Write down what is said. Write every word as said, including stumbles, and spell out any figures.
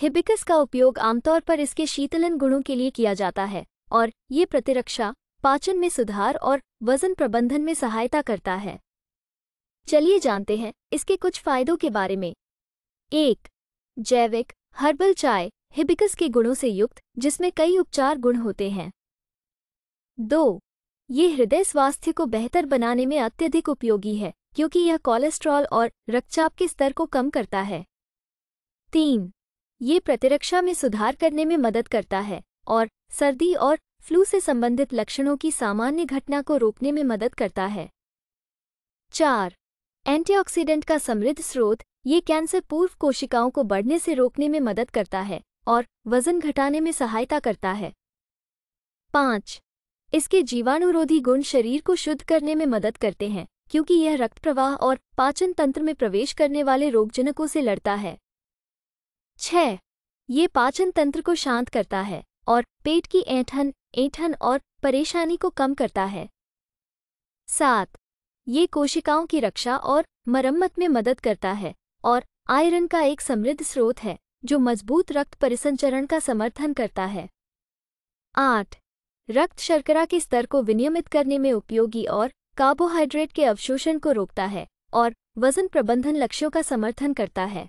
Hibiscus का उपयोग आमतौर पर इसके शीतलन गुणों के लिए किया जाता है और ये प्रतिरक्षा, पाचन में सुधार और वजन प्रबंधन में सहायता करता है। चलिए जानते हैं इसके कुछ फायदों के बारे में। एक जैविक हर्बल चाय हिबिस्कस के गुणों से युक्त, जिसमें कई उपचार गुण होते हैं। दो ये हृदय स्वास्थ्य को बेहतर बनाने में अत्यधिक उपयोगी है क्योंकि यह कोलेस्ट्रॉल और रक्तचाप के स्तर को कम करता है। तीन ये प्रतिरक्षा में सुधार करने में मदद करता है और सर्दी और फ्लू से संबंधित लक्षणों की सामान्य घटना को रोकने में मदद करता है। चार एंटीऑक्सीडेंट का समृद्ध स्रोत, ये कैंसर पूर्व कोशिकाओं को बढ़ने से रोकने में मदद करता है और वजन घटाने में सहायता करता है। पाँच इसके जीवाणुरोधी गुण शरीर को शुद्ध करने में मदद करते हैं क्योंकि यह रक्त प्रवाह और पाचन तंत्र में प्रवेश करने वाले रोगजनकों से लड़ता है। छह ये पाचन तंत्र को शांत करता है और पेट की ऐंठन, ऐंठन और परेशानी को कम करता है। सात ये कोशिकाओं की रक्षा और मरम्मत में मदद करता है और आयरन का एक समृद्ध स्रोत है जो मजबूत रक्त परिसंचरण का समर्थन करता है। आठ रक्त शर्करा के स्तर को विनियमित करने में उपयोगी और कार्बोहाइड्रेट के अवशोषण को रोकता है और वजन प्रबंधन लक्ष्यों का समर्थन करता है।